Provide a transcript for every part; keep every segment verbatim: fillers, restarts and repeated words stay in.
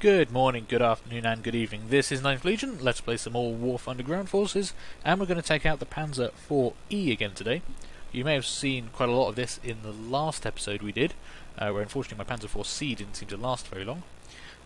Good morning, good afternoon and good evening. This is Ninth Legion. Let's play some more War Thunder Underground Forces, and we're going to take out the Panzer four E again today. You may have seen quite a lot of this in the last episode we did, uh, where unfortunately my Panzer four C didn't seem to last very long.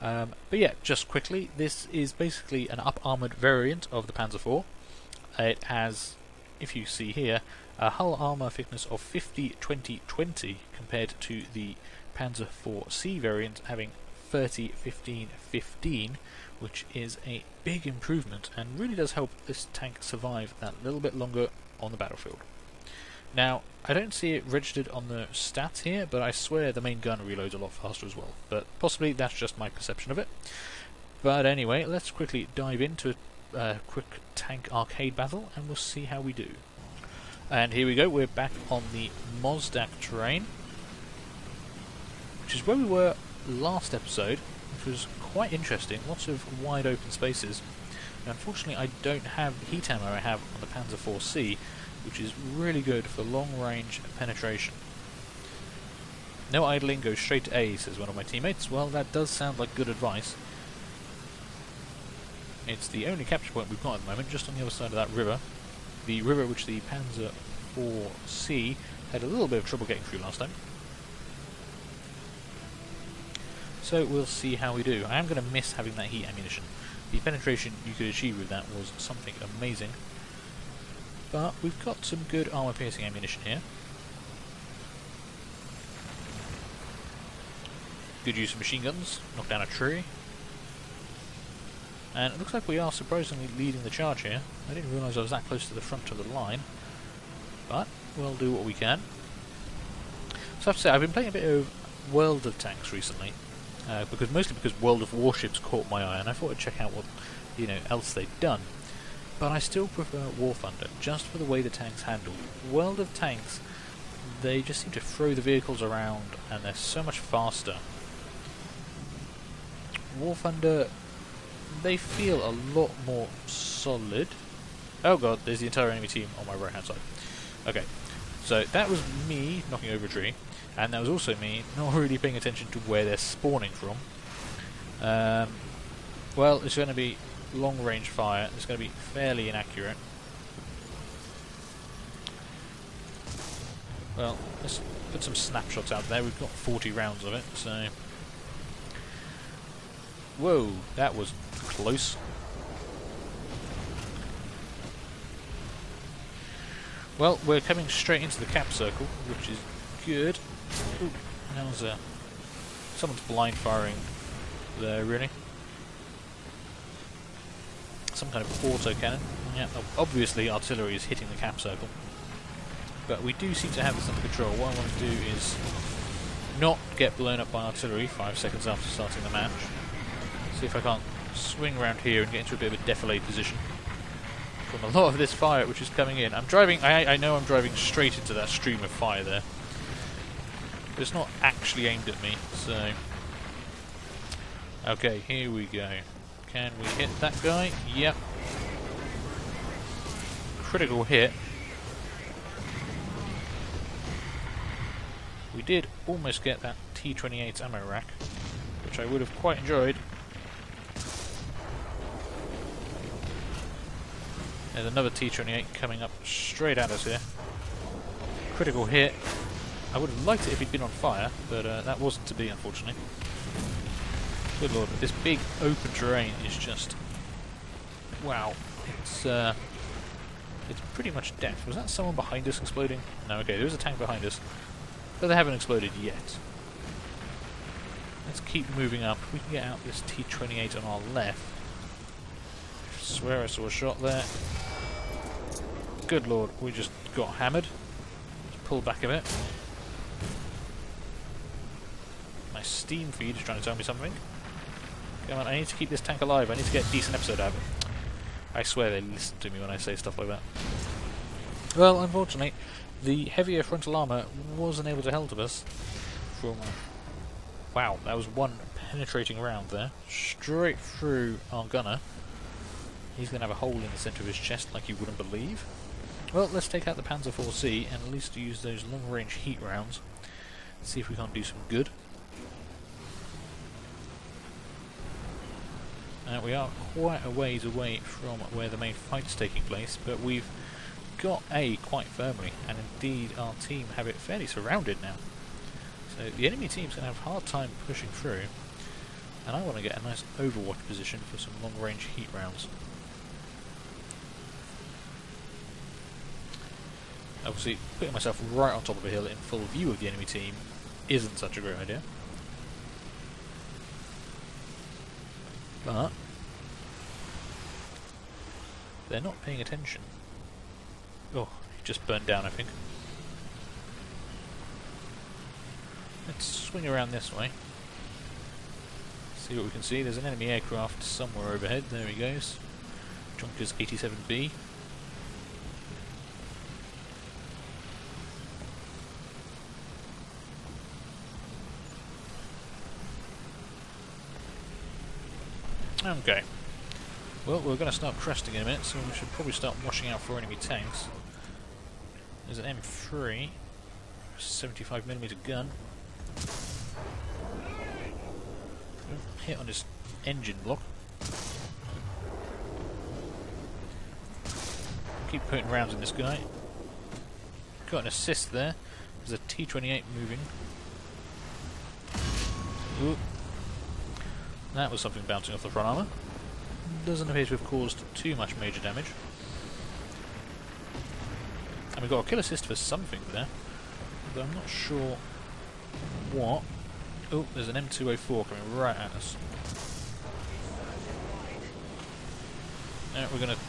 Um, but yeah, just quickly, this is basically an up-armoured variant of the Panzer four. It has, if you see here, a hull armour thickness of fifty twenty twenty compared to the Panzer four C variant having thirty fifteen fifteen, which is a big improvement and really does help this tank survive that little bit longer on the battlefield. Now, I don't see it registered on the stats here, but I swear the main gun reloads a lot faster as well, but possibly that's just my perception of it. But anyway, let's quickly dive into a uh, quick tank arcade battle and we'll see how we do. And here we go, we're back on the Mozdok terrain, which is where we were last episode, which was quite interesting. Lots of wide open spaces. Now, unfortunately, I don't have heat ammo. I have on the Panzer four C, which is really good for long range penetration. No idling, go straight to A, says one of my teammates. Well, that does sound like good advice. It's the only capture point we've got at the moment, just on the other side of that river. The river which the Panzer four C had a little bit of trouble getting through last time. So we'll see how we do. I am going to miss having that heat ammunition. The penetration you could achieve with that was something amazing. But we've got some good armor piercing ammunition here. Good use of machine guns, knock down a tree. And it looks like we are surprisingly leading the charge here. I didn't realise I was that close to the front of the line. But we'll do what we can. So I have to say, I've been playing a bit of World of Tanks recently. Uh, because mostly because World of Warships caught my eye, and I thought I'd check out what you know else they'd done. But I still prefer War Thunder, just for the way the tanks handle. World of Tanks, they just seem to throw the vehicles around, and they're so much faster. War Thunder, they feel a lot more solid. Oh god, there's the entire enemy team on my right hand side. Okay, so that was me knocking over a tree. And that was also me not really paying attention to where they're spawning from. Um, well, it's going to be long-range fire. It's going to be fairly inaccurate. Well, let's put some snapshots out there. We've got forty rounds of it, so... Whoa, that was close. Well, we're coming straight into the cap circle, which is good. Ooh, that was a... Someone's blind firing there, really. Some kind of autocannon. Yeah, obviously artillery is hitting the cap circle. But we do seem to have this under control. What I want to do is not get blown up by artillery five seconds after starting the match. See if I can't swing around here and get into a bit of a defilade position from a lot of this fire which is coming in. I'm driving... I, I know I'm driving straight into that stream of fire there. But it's not actually aimed at me, so... Okay, here we go. Can we hit that guy? Yep. Critical hit. We did almost get that T twenty-eight ammo rack, which I would have quite enjoyed. There's another T twenty-eight coming up straight at us here. Critical hit. I would have liked it if he'd been on fire, but uh, that wasn't to be, unfortunately. Good lord, this big open terrain is just... Wow. It's uh, it's pretty much death. Was that someone behind us exploding? No, okay, there is a tank behind us. But they haven't exploded yet. Let's keep moving up. We can get out this T twenty-eight on our left. I swear I saw a shot there. Good lord, we just got hammered. Let's pull back a bit. My Steam feed is trying to tell me something. Come on, I need to keep this tank alive. I need to get a decent episode out of it. I swear they listen to me when I say stuff like that. Well, unfortunately, the heavier frontal armour wasn't able to help us. From... Wow, that was one penetrating round there. Straight through our gunner. He's going to have a hole in the centre of his chest like you wouldn't believe. Well, let's take out the Panzer four C and at least use those long-range heat rounds. See if we can't do some good. Uh, we are quite a ways away from where the main fight is taking place, but we've got A quite firmly, and indeed our team have it fairly surrounded now. So the enemy team's going to have a hard time pushing through, and I want to get a nice overwatch position for some long-range heat rounds. Obviously, putting myself right on top of a hill in full view of the enemy team isn't such a great idea. But they're not paying attention. Oh, it just burned down, I think. Let's swing around this way. See what we can see. There's an enemy aircraft somewhere overhead. There he goes. Junkers eighty-seven B. Okay. Well, we're going to start cresting in a minute, so we should probably start watching out for enemy tanks. There's an M three, seventy-five millimeter gun. Hit on this engine block. Keep putting rounds in this guy. Got an assist there. There's a T twenty-eight moving. Ooh. That was something bouncing off the front armour. Doesn't appear to have caused too much major damage. And we've got a kill assist for something there, but I'm not sure what. Oh, there's an M two A four coming right at us. Now we're going to...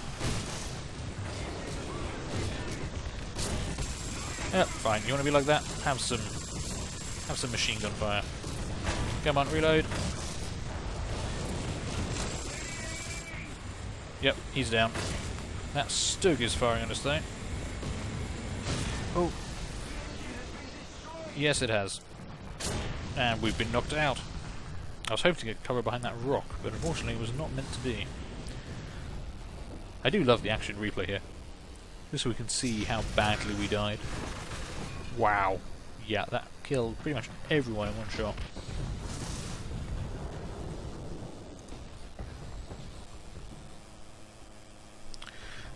Yeah, fine, you want to be like that? Have some... Have some machine gun fire. Come on, reload. Yep, he's down. That Stug is firing on us though. Oh. Yes, it has. And we've been knocked out. I was hoping to get cover behind that rock, but unfortunately it was not meant to be. I do love the action replay here. Just so we can see how badly we died. Wow. Yeah, that killed pretty much everyone in one shot.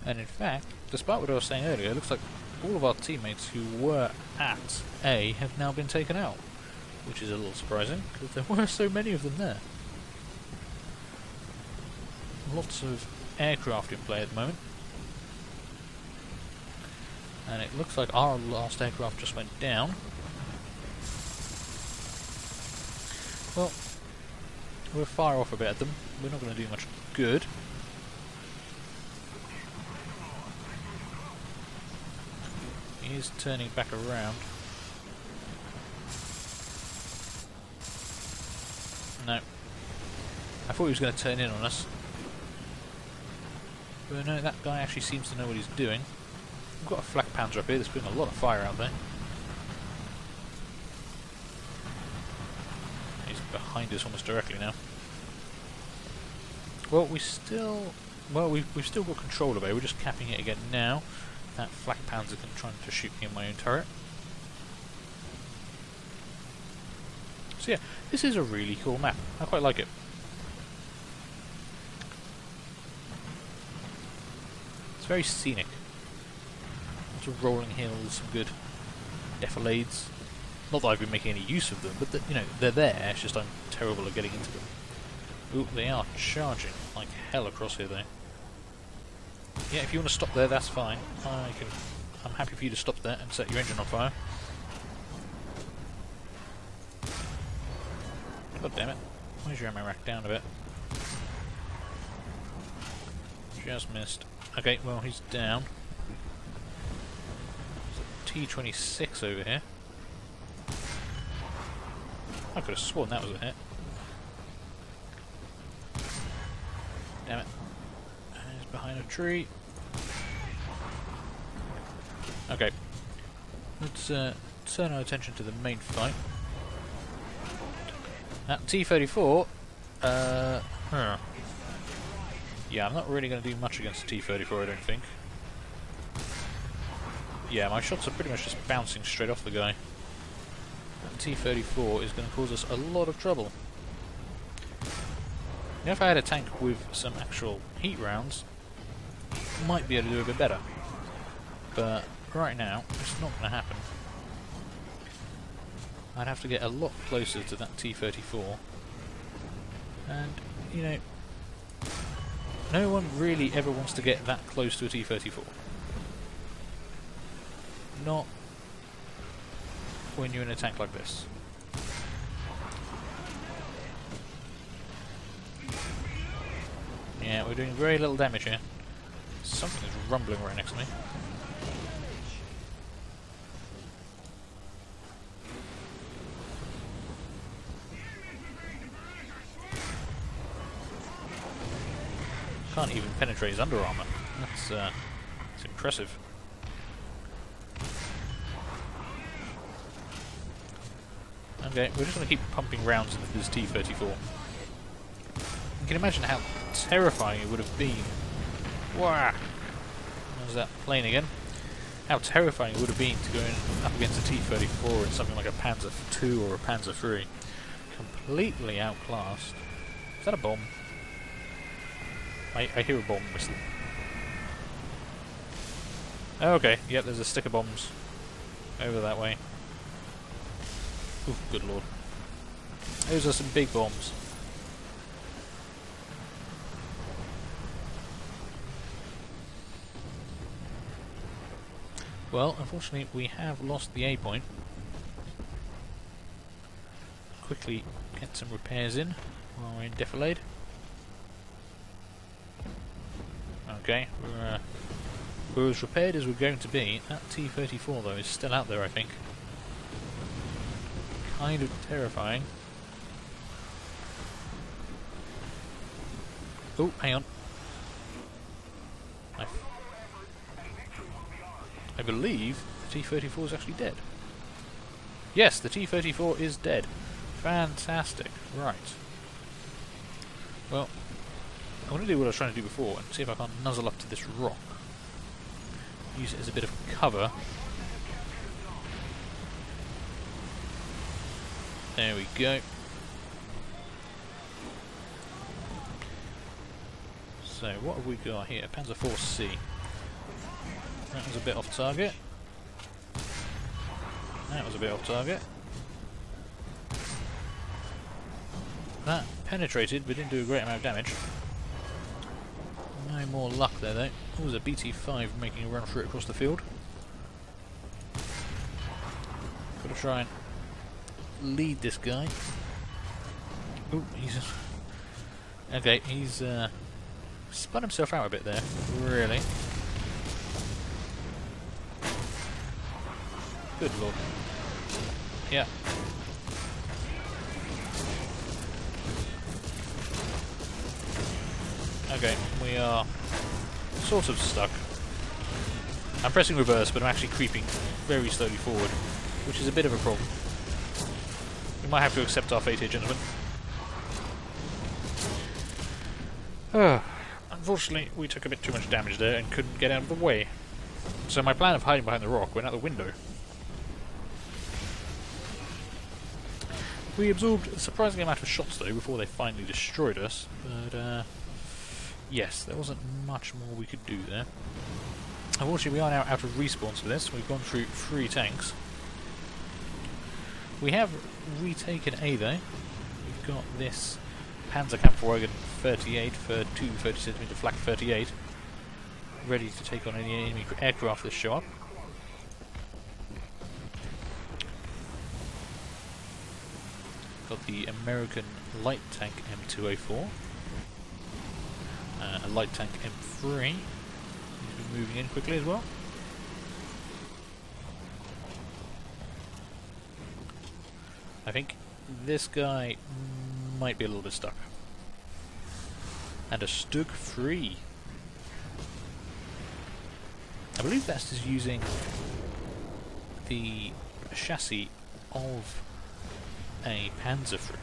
And in fact, despite what I was saying earlier, it looks like all of our teammates who were at A have now been taken out, which is a little surprising, because there were so many of them there. Lots of aircraft in play at the moment. And it looks like our last aircraft just went down. Well, we're far off a bit at them. We're not going to do much good. He's turning back around. No. I thought he was going to turn in on us. But no, that guy actually seems to know what he's doing. We've got a flak panzer up here that's putting a lot of fire out there. He's behind us almost directly now. Well, we still... Well, we've, we've still got control of it. We're just capping it again now. That flak panzer can try to shoot me in my own turret. So yeah, this is a really cool map. I quite like it. It's very scenic. Lots of rolling hills, some good defilades. Not that I've been making any use of them, but the, you know, they're there. It's just I'm terrible at getting into them. Ooh, they are charging like hell across here, though. Yeah, if you want to stop there, that's fine. I can, I'm happy for you to stop there and set your engine on fire. God damn it. Where's your ammo rack? Down a bit. Just missed. Okay, well, he's down. There's a T twenty-six over here. I could have sworn that was a hit. Damn it. Behind a tree. Okay, let's uh, turn our attention to the main fight. That T thirty-four, uh, huh. Yeah, I'm not really going to do much against the T thirty-four, I don't think. Yeah, my shots are pretty much just bouncing straight off the guy. That T thirty-four is going to cause us a lot of trouble. You know, if I had a tank with some actual heat rounds, I might be able to do a bit better. But right now, it's not going to happen. I'd have to get a lot closer to that T thirty-four. And, you know, no one really ever wants to get that close to a T thirty-four. Not when you're in a tank like this. Yeah, we're doing very little damage here. Something is rumbling right next to me. Can't even penetrate his under armour. That's, uh, that's impressive. Okay, we're just going to keep pumping rounds into this T thirty-four. You can imagine how terrifying it would have been. Wow! There's that plane again. How terrifying it would have been to go in up against a T thirty-four and something like a Panzer two or a Panzer three. Completely outclassed. Is that a bomb? I, I hear a bomb whistle. Oh, okay, yep, there's a stick of bombs over that way. Oof, good lord. Those are some big bombs. Well, unfortunately, we have lost the A point. Quickly get some repairs in while we're in defilade. Okay, we're, uh, we're as repaired as we're going to be. That T thirty-four, though, is still out there, I think. Kind of terrifying. Oh, hang on. I, I believe the T thirty-four is actually dead. Yes, the T thirty-four is dead. Fantastic. Right. Well, I want to do what I was trying to do before and see if I can't nuzzle up to this rock. Use it as a bit of cover. There we go. So, what have we got here? Panzer four C. That was a bit off target. That was a bit off target. That penetrated, but didn't do a great amount of damage. No more luck there, though. Oh, there's a B T five making a run through it across the field. Gotta try and lead this guy. Oh, he's okay. He's uh, spun himself out a bit there, really. Good lord. Yeah. Okay, we are sort of stuck. I'm pressing reverse, but I'm actually creeping very slowly forward, which is a bit of a problem. We might have to accept our fate here, gentlemen. Uh, unfortunately, we took a bit too much damage there and couldn't get out of the way. So my plan of hiding behind the rock went out the window. We absorbed a surprising amount of shots, though, before they finally destroyed us. But, uh, yes, there wasn't much more we could do there. Unfortunately, we are now out of respawns for this. We've gone through three tanks. We have retaken A though. We've got this Panzerkampfwagen thirty-eight for two thirty centimeter Flak thirty-eight ready to take on any enemy aircraft that show up. Got the American light tank M two A four, uh, a light tank M three. Needs to be moving in quickly as well. I think this guy might be a little bit stuck. And a Stug three. I believe that's just using the chassis of a Panzer three.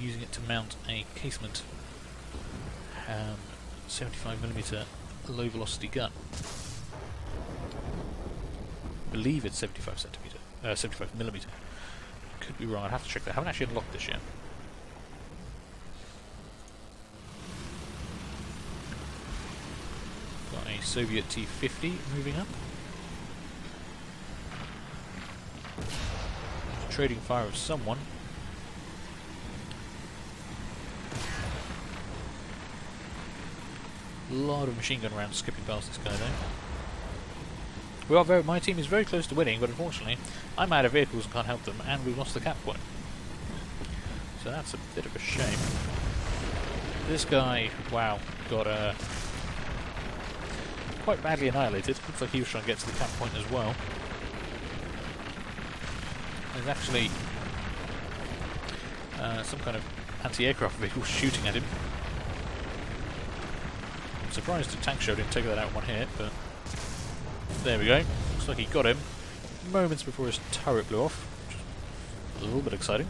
Using it to mount a casement um, seventy-five millimeter low velocity gun. I believe it's seventy-five centimeter, uh, seventy-five millimeter. Could be wrong, I'd have to check that. I haven't actually unlocked this yet. a Soviet T fifty moving up. Trading fire with someone. A lot of machine gun rounds skipping past this guy there. We are very, my team is very close to winning, but unfortunately I'm out of vehicles and can't help them, and we've lost the cap point. So that's a bit of a shame. This guy, wow, got uh, quite badly annihilated. Looks like he was trying to get to the cap point as well. There's actually uh, some kind of anti-aircraft vehicle shooting at him. I'm surprised the tank show didn't take that out in one hit, but there we go. Looks like he got him moments before his turret blew off, which was a little bit exciting.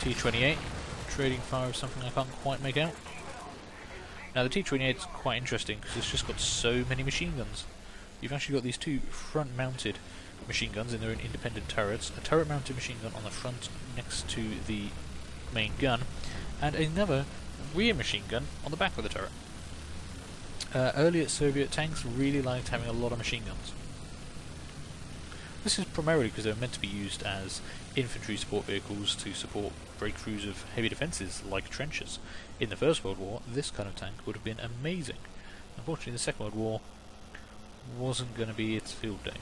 T twenty-eight, trading fire with something I can't quite make out. Now the T twenty-eight is quite interesting because it's just got so many machine guns. You've actually got these two front-mounted machine guns in their own independent turrets, a turret-mounted machine gun on the front next to the main gun, and another rear machine gun on the back of the turret. Uh, earlier Soviet tanks really liked having a lot of machine guns. This is primarily because they were meant to be used as infantry support vehicles to support breakthroughs of heavy defences like trenches. In the First World War, this kind of tank would have been amazing. Unfortunately, the Second World War wasn't going to be its field day.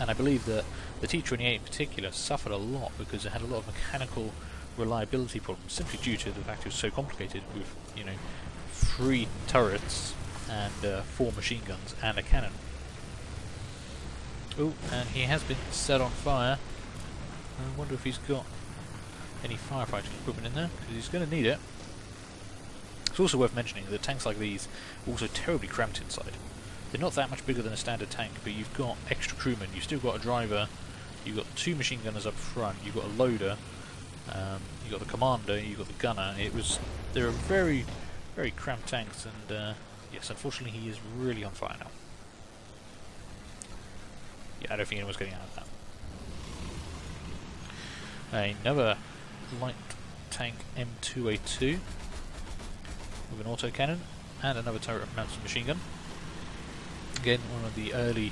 And I believe that the T twenty-eight in particular suffered a lot because it had a lot of mechanical reliability problems, simply due to the fact it was so complicated with, you know, three turrets and uh, four machine guns and a cannon. Oh, and he has been set on fire. I wonder if he's got any firefighting equipment in there, because he's going to need it. It's also worth mentioning that tanks like these are also terribly cramped inside. They're not that much bigger than a standard tank, but you've got extra crewmen, you've still got a driver, you've got two machine gunners up front, you've got a loader, um, you've got the commander, you've got the gunner. It was... There are very, very cramped tanks, and uh, yes, unfortunately he is really on fire now. Yeah, I don't think anyone's getting out of that. Another light tank M two A two with an autocannon and another turret-mounted machine gun. Again, one of the early,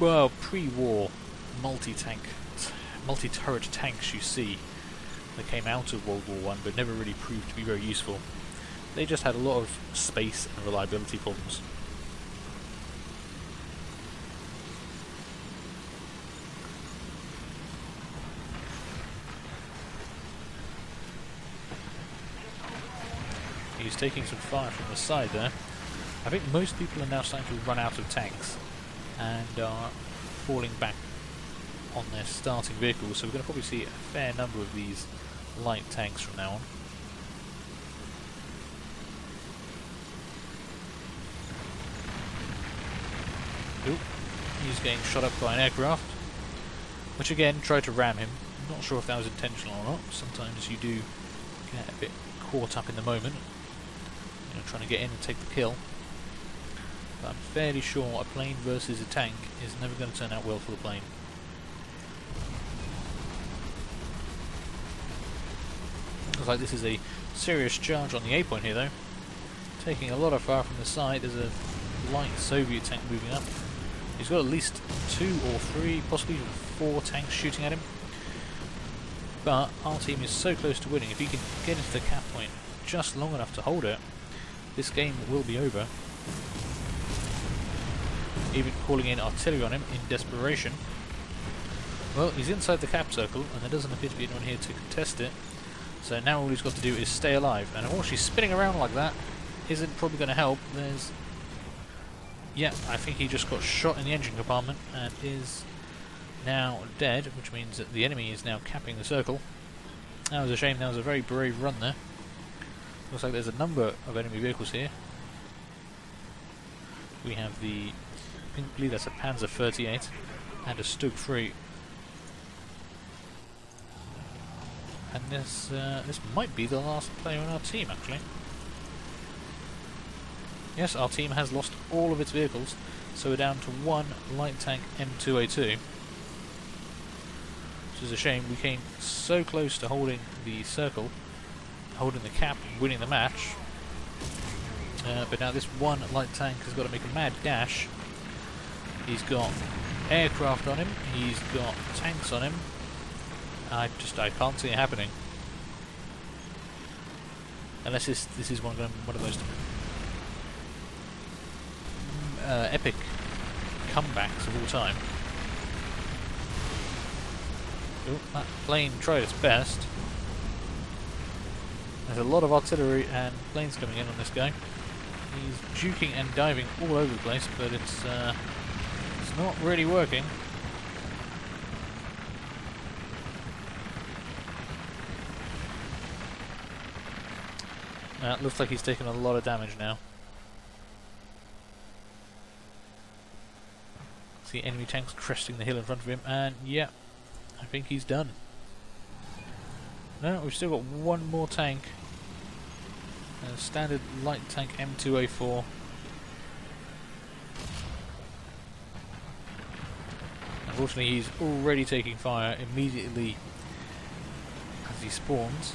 well, pre-war multi-tank, multi-turret tanks you see that came out of World War One, but never really proved to be very useful. They just had a lot of space and reliability problems. He's taking some fire from the side there. I think most people are now starting to run out of tanks and are falling back on their starting vehicles, so we're going to probably see a fair number of these light tanks from now on. Oop. He's getting shot up by an aircraft, which again tried to ram him. I'm not sure if that was intentional or not. Sometimes you do get a bit caught up in the moment, you know, trying to get in and take the kill. But I'm fairly sure a plane versus a tank is never going to turn out well for the plane. Looks like this is a serious charge on the A point here though. Taking a lot of fire from the side. There's a light Soviet tank moving up. He's got at least two or three, possibly even four tanks shooting at him. But our team is so close to winning. If he can get into the cap point just long enough to hold it, this game will be over. Even calling in artillery on him in desperation. Well, he's inside the cap circle, and there doesn't appear to be anyone here to contest it. So now all he's got to do is stay alive. And unfortunately, spinning around like that isn't probably going to help. There's... Yeah, I think he just got shot in the engine compartment and is now dead, which means that the enemy is now capping the circle. That was a shame. That was a very brave run there. Looks like there's a number of enemy vehicles here. We have the, I believe that's a Panzer thirty-eight and a Stug three. And this uh, this might be the last player on our team, actually. Yes, our team has lost all of its vehicles, so we're down to one light tank M two A two. Which is a shame. We came so close to holding the circle, holding the cap and winning the match. Uh, but now this one light tank has got to make a mad dash. He's got aircraft on him, he's got tanks on him. I just I can't see it happening. Unless this this is one one of those uh, epic comebacks of all time. Ooh, that plane tried its best. There's a lot of artillery and planes coming in on this guy. He's juking and diving all over the place, but it's uh, it's not really working. Uh, looks like he's taken a lot of damage now. See enemy tanks cresting the hill in front of him, and yeah, I think he's done. No, we've still got one more tank. A standard light tank M two A four. Unfortunately, he's already taking fire immediately as he spawns.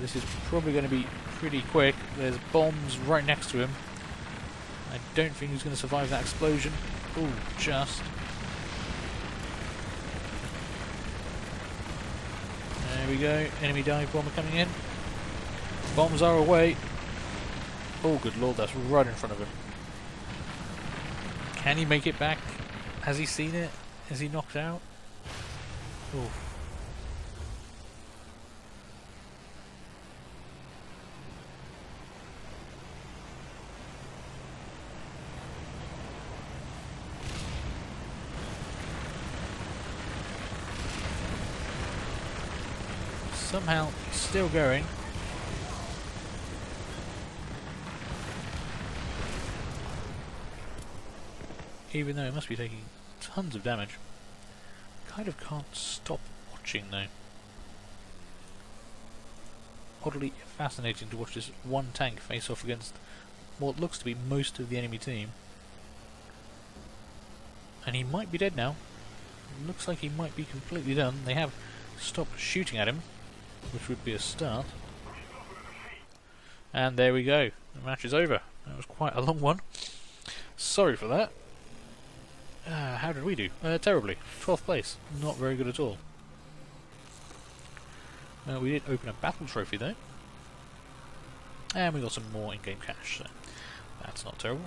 This is probably going to be pretty quick. There's bombs right next to him. I don't think he's going to survive that explosion. Oh, just. There we go. Enemy dive bomber coming in. Bombs are away. Oh, good lord, that's right in front of him. Can he make it back? Has he seen it? Is he knocked out? Oh. Somehow still going. Even though it must be taking tons of damage. Kind of can't stop watching though. Oddly fascinating to watch this one tank face off against what looks to be most of the enemy team. And he might be dead now. Looks like he might be completely done. They have stopped shooting at him, which would be a start. And there we go. The match is over. That was quite a long one. Sorry for that. Uh, how did we do? Uh, terribly. twelfth place. Not very good at all. Uh, we did open a battle trophy though. And we got some more in-game cash, so that's not terrible.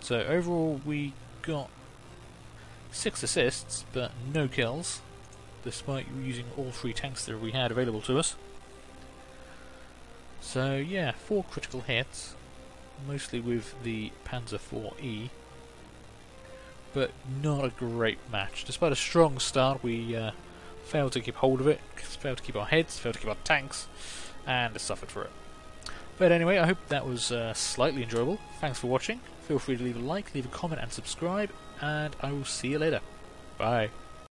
So overall we got six assists, but no kills, despite using all three tanks that we had available to us. So yeah, four critical hits, mostly with the Panzer four E, but not a great match. Despite a strong start, we uh, failed to keep hold of it, failed to keep our heads, failed to keep our tanks, and suffered for it. But anyway, I hope that was uh, slightly enjoyable. Thanks for watching, feel free to leave a like, leave a comment and subscribe, and I will see you later. Bye.